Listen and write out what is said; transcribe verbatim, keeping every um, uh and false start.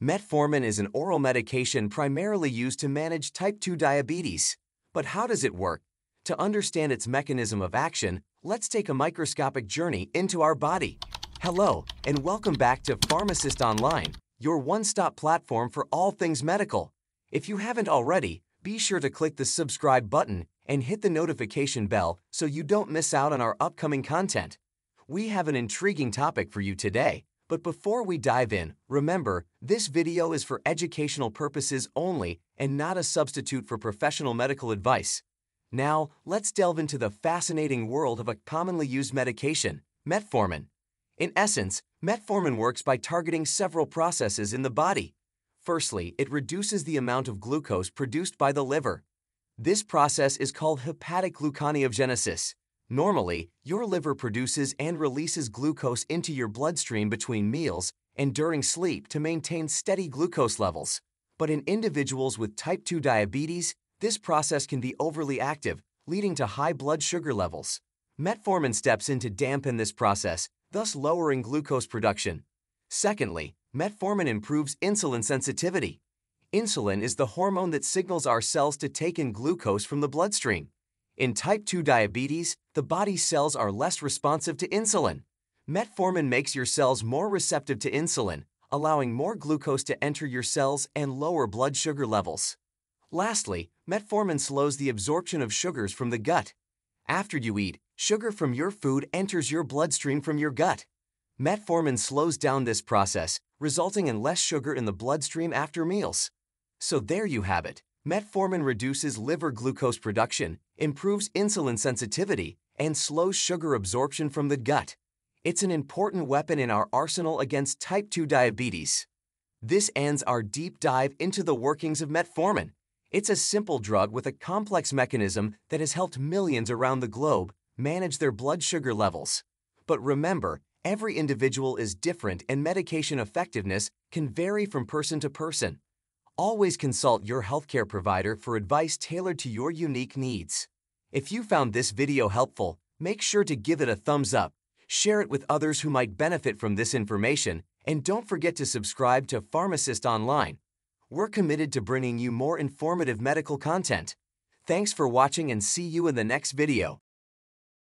Metformin is an oral medication primarily used to manage type two diabetes. But how does it work? To understand its mechanism of action, let's take a microscopic journey into our body. Hello, and welcome back to Pharmacist Online, your one-stop platform for all things medical. If you haven't already, be sure to click the subscribe button and hit the notification bell so you don't miss out on our upcoming content. We have an intriguing topic for you today. But before we dive in, remember, this video is for educational purposes only and not a substitute for professional medical advice. Now, let's delve into the fascinating world of a commonly used medication, metformin. In essence, metformin works by targeting several processes in the body. Firstly, it reduces the amount of glucose produced by the liver. This process is called hepatic gluconeogenesis. Normally, your liver produces and releases glucose into your bloodstream between meals and during sleep to maintain steady glucose levels. But in individuals with type two diabetes, this process can be overly active, leading to high blood sugar levels. Metformin steps in to dampen this process, thus lowering glucose production. Secondly, metformin improves insulin sensitivity. Insulin is the hormone that signals our cells to take in glucose from the bloodstream. In type two diabetes, the body's cells are less responsive to insulin. Metformin makes your cells more receptive to insulin, allowing more glucose to enter your cells and lower blood sugar levels. Lastly, metformin slows the absorption of sugars from the gut. After you eat, sugar from your food enters your bloodstream from your gut. Metformin slows down this process, resulting in less sugar in the bloodstream after meals. So there you have it. Metformin reduces liver glucose production, improves insulin sensitivity, and slows sugar absorption from the gut. It's an important weapon in our arsenal against type two diabetes. This ends our deep dive into the workings of metformin. It's a simple drug with a complex mechanism that has helped millions around the globe manage their blood sugar levels. But remember, every individual is different and medication effectiveness can vary from person to person. Always consult your healthcare provider for advice tailored to your unique needs. If you found this video helpful, make sure to give it a thumbs up, share it with others who might benefit from this information, and don't forget to subscribe to Pharmacist Online. We're committed to bringing you more informative medical content. Thanks for watching and see you in the next video.